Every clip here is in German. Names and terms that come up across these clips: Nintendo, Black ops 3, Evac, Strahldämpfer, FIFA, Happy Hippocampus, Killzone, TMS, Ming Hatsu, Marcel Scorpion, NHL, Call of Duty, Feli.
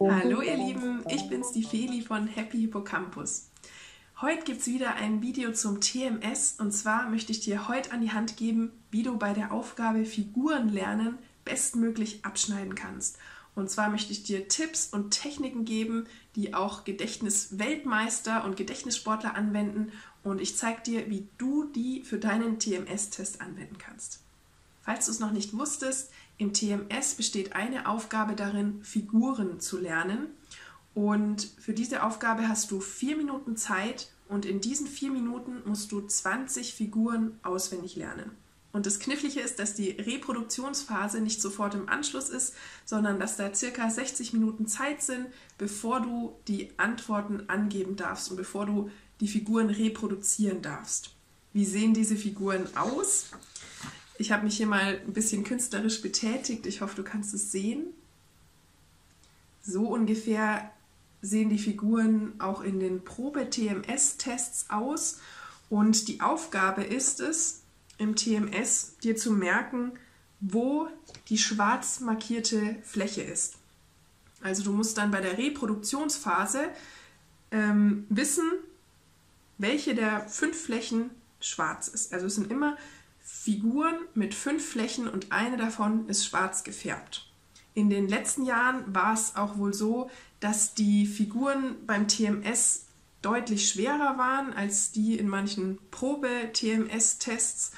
Hallo ihr Lieben, ich bin's die Feli von Happy Hippocampus. Heute gibt's wieder ein Video zum TMS und zwar möchte ich dir heute an die Hand geben, wie du bei der Aufgabe Figuren lernen bestmöglich abschneiden kannst. Und zwar möchte ich dir Tipps und Techniken geben, die auch Gedächtnisweltmeister und Gedächtnissportler anwenden und ich zeige dir, wie du die für deinen TMS-Test anwenden kannst. Falls du es noch nicht wusstest, im TMS besteht eine Aufgabe darin, Figuren zu lernen. Und für diese Aufgabe hast du 4 Minuten Zeit und in diesen 4 Minuten musst du 20 Figuren auswendig lernen. Und das Knifflige ist, dass die Reproduktionsphase nicht sofort im Anschluss ist, sondern dass da ca. 60 Minuten Zeit sind, bevor du die Antworten angeben darfst und bevor du die Figuren reproduzieren darfst. Wie sehen diese Figuren aus? Ich habe mich hier mal ein bisschen künstlerisch betätigt. Ich hoffe, du kannst es sehen. So ungefähr sehen die Figuren auch in den Probe-TMS-Tests aus. Und die Aufgabe ist es, im TMS dir zu merken, wo die schwarz markierte Fläche ist. Also du musst dann bei der Reproduktionsphase wissen, welche der 5 Flächen schwarz ist. Also es sind immer Figuren mit 5 Flächen und eine davon ist schwarz gefärbt. In den letzten Jahren war es auch wohl so, dass die Figuren beim TMS deutlich schwerer waren als die in manchen Probe-TMS-Tests.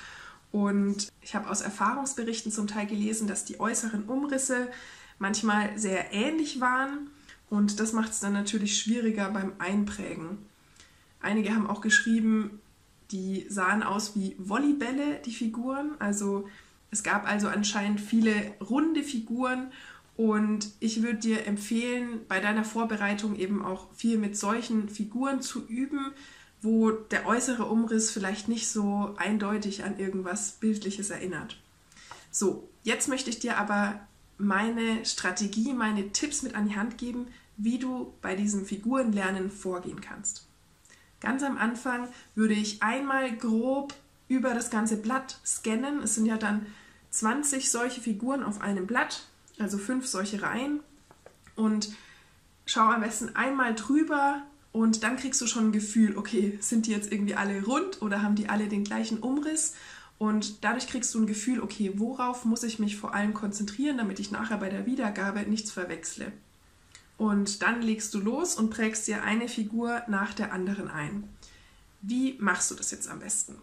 Und ich habe aus Erfahrungsberichten zum Teil gelesen, dass die äußeren Umrisse manchmal sehr ähnlich waren. Und das macht es dann natürlich schwieriger beim Einprägen. Einige haben auch geschrieben, die sahen aus wie Volleybälle, die Figuren. Also es gab also anscheinend viele runde Figuren und ich würde dir empfehlen, bei deiner Vorbereitung eben auch viel mit solchen Figuren zu üben, wo der äußere Umriss vielleicht nicht so eindeutig an irgendwas Bildliches erinnert. So, jetzt möchte ich dir aber meine Strategie, meine Tipps mit an die Hand geben, wie du bei diesem Figurenlernen vorgehen kannst. Ganz am Anfang würde ich einmal grob über das ganze Blatt scannen. Es sind ja dann 20 solche Figuren auf einem Blatt, also 5 solche Reihen. Und schau am besten einmal drüber und dann kriegst du schon ein Gefühl, okay, sind die jetzt irgendwie alle rund oder haben die alle den gleichen Umriss? Und dadurch kriegst du ein Gefühl, okay, worauf muss ich mich vor allem konzentrieren, damit ich nachher bei der Wiedergabe nichts verwechsle. Und dann legst du los und prägst dir eine Figur nach der anderen ein. Wie machst du das jetzt am besten?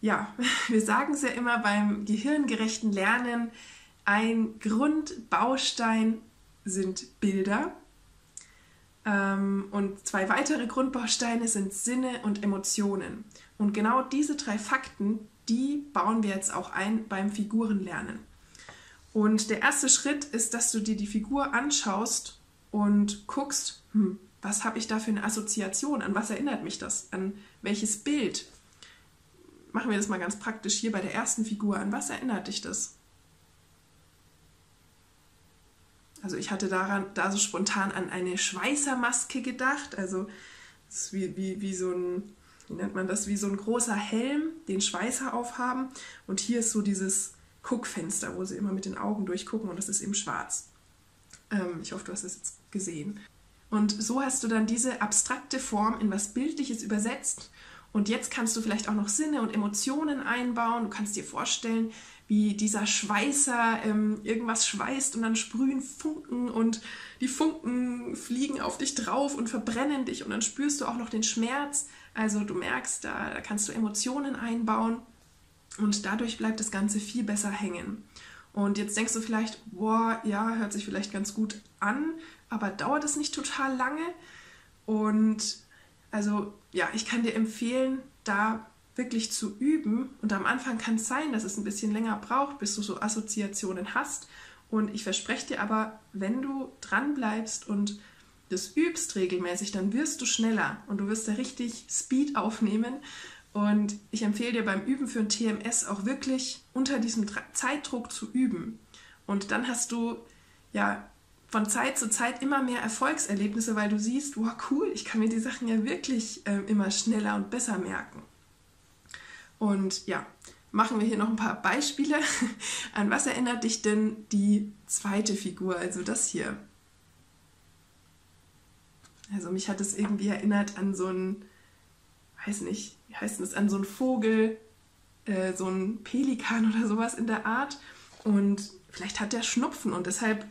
Ja, wir sagen es ja immer beim gehirngerechten Lernen, ein Grundbaustein sind Bilder und 2 weitere Grundbausteine sind Sinne und Emotionen. Und genau diese 3 Fakten, die bauen wir jetzt auch ein beim Figurenlernen. Und der erste Schritt ist, dass du dir die Figur anschaust und guckst, was habe ich da für eine Assoziation, an was erinnert mich das, an welches Bild? Machen wir das mal ganz praktisch hier bei der ersten Figur, an was erinnert dich das? Also ich hatte da so spontan an eine Schweißermaske gedacht, also das ist wie so ein, wie nennt man das, wie so ein großer Helm, den Schweißer aufhaben und hier ist so dieses Guckfenster, wo sie immer mit den Augen durchgucken und das ist eben schwarz. Ich hoffe, du hast es jetzt gesehen. Und so hast du dann diese abstrakte Form in was Bildliches übersetzt und jetzt kannst du vielleicht auch noch Sinne und Emotionen einbauen. Du kannst dir vorstellen, wie dieser Schweißer irgendwas schweißt und dann sprühen Funken und die Funken fliegen auf dich drauf und verbrennen dich und dann spürst du auch noch den Schmerz. Also du merkst, da kannst du Emotionen einbauen. Und dadurch bleibt das Ganze viel besser hängen. Und jetzt denkst du vielleicht, boah, ja, hört sich vielleicht ganz gut an, aber dauert es nicht total lange? Und also, ja, ich kann dir empfehlen, da wirklich zu üben. Und am Anfang kann es sein, dass es ein bisschen länger braucht, bis du so Assoziationen hast. Und ich verspreche dir aber, wenn du dran bleibst und das übst regelmäßig, dann wirst du schneller und du wirst da richtig Speed aufnehmen. Und ich empfehle dir beim Üben für ein TMS auch wirklich unter diesem Zeitdruck zu üben. Und dann hast du ja von Zeit zu Zeit immer mehr Erfolgserlebnisse, weil du siehst, wow, cool, ich kann mir die Sachen ja wirklich immer schneller und besser merken. Und ja, machen wir hier noch ein paar Beispiele. An was erinnert dich denn die zweite Figur, also das hier? Also mich hat es irgendwie erinnert an so einen, weiß nicht, wie heißt es, an so einen Vogel, so einen Pelikan oder sowas in der Art. Und vielleicht hat der Schnupfen und deshalb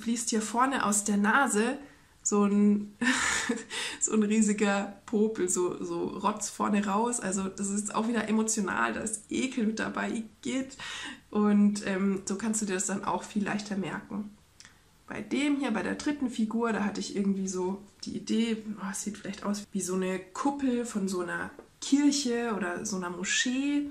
fließt hier vorne aus der Nase so ein riesiger Popel, so Rotz vorne raus. Also das ist auch wieder emotional, da ist Ekel mit dabei, geht. Und so kannst du dir das dann auch viel leichter merken. Bei dem hier, bei der dritten Figur, da hatte ich irgendwie so die Idee, oh, es sieht vielleicht aus wie so eine Kuppel von so einer Kirche oder so einer Moschee.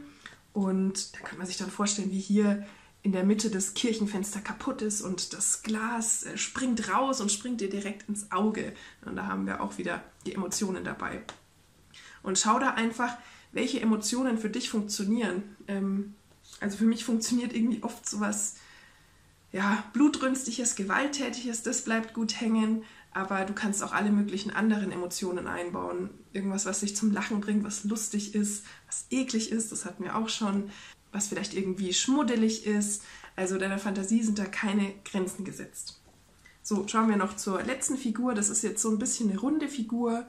Und da kann man sich dann vorstellen, wie hier in der Mitte das Kirchenfenster kaputt ist und das Glas springt raus und springt dir direkt ins Auge. Und da haben wir auch wieder die Emotionen dabei. Und schau da einfach, welche Emotionen für dich funktionieren. Also für mich funktioniert irgendwie oft sowas, ja, blutrünstiges, gewalttätiges, das bleibt gut hängen, aber du kannst auch alle möglichen anderen Emotionen einbauen. Irgendwas, was dich zum Lachen bringt, was lustig ist, was eklig ist, das hatten wir auch schon. Was vielleicht irgendwie schmuddelig ist. Also deiner Fantasie sind da keine Grenzen gesetzt. So, schauen wir noch zur letzten Figur. Das ist jetzt so ein bisschen eine runde Figur.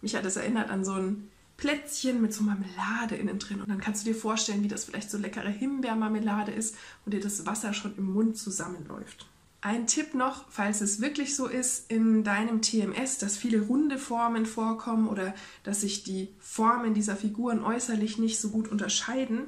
Mich hat das erinnert an so ein Plätzchen mit so Marmelade innen drin. Und dann kannst du dir vorstellen, wie das vielleicht so leckere Himbeermarmelade ist und dir das Wasser schon im Mund zusammenläuft. Ein Tipp noch, falls es wirklich so ist in deinem TMS, dass viele runde Formen vorkommen oder dass sich die Formen dieser Figuren äußerlich nicht so gut unterscheiden.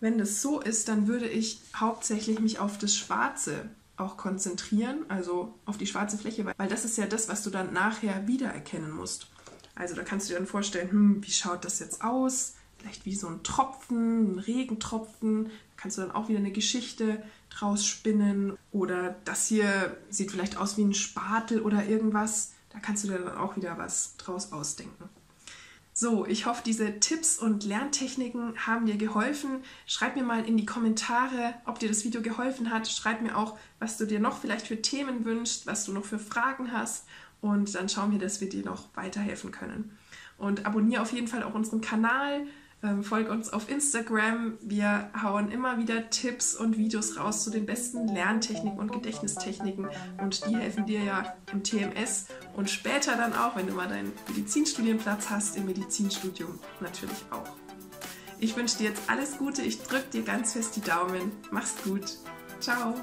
Wenn das so ist, dann würde ich hauptsächlich mich auf das Schwarze auch konzentrieren, also auf die schwarze Fläche, weil das ist ja das, was du dann nachher wiedererkennen musst. Also da kannst du dir dann vorstellen, wie schaut das jetzt aus? Vielleicht wie so ein Tropfen, ein Regentropfen. Da kannst du dann auch wieder eine Geschichte draus spinnen. Oder das hier sieht vielleicht aus wie ein Spatel oder irgendwas. Da kannst du dir dann auch wieder was draus ausdenken. So, ich hoffe, diese Tipps und Lerntechniken haben dir geholfen. Schreib mir mal in die Kommentare, ob dir das Video geholfen hat. Schreib mir auch, was du dir noch vielleicht für Themen wünschst, was du noch für Fragen hast. Und dann schauen wir, dass wir dir noch weiterhelfen können. Und abonniere auf jeden Fall auch unseren Kanal, folge uns auf Instagram. Wir hauen immer wieder Tipps und Videos raus zu den besten Lerntechniken und Gedächtnistechniken. Und die helfen dir ja im TMS und später dann auch, wenn du mal deinen Medizinstudienplatz hast, im Medizinstudium natürlich auch. Ich wünsche dir jetzt alles Gute. Ich drücke dir ganz fest die Daumen. Mach's gut. Ciao.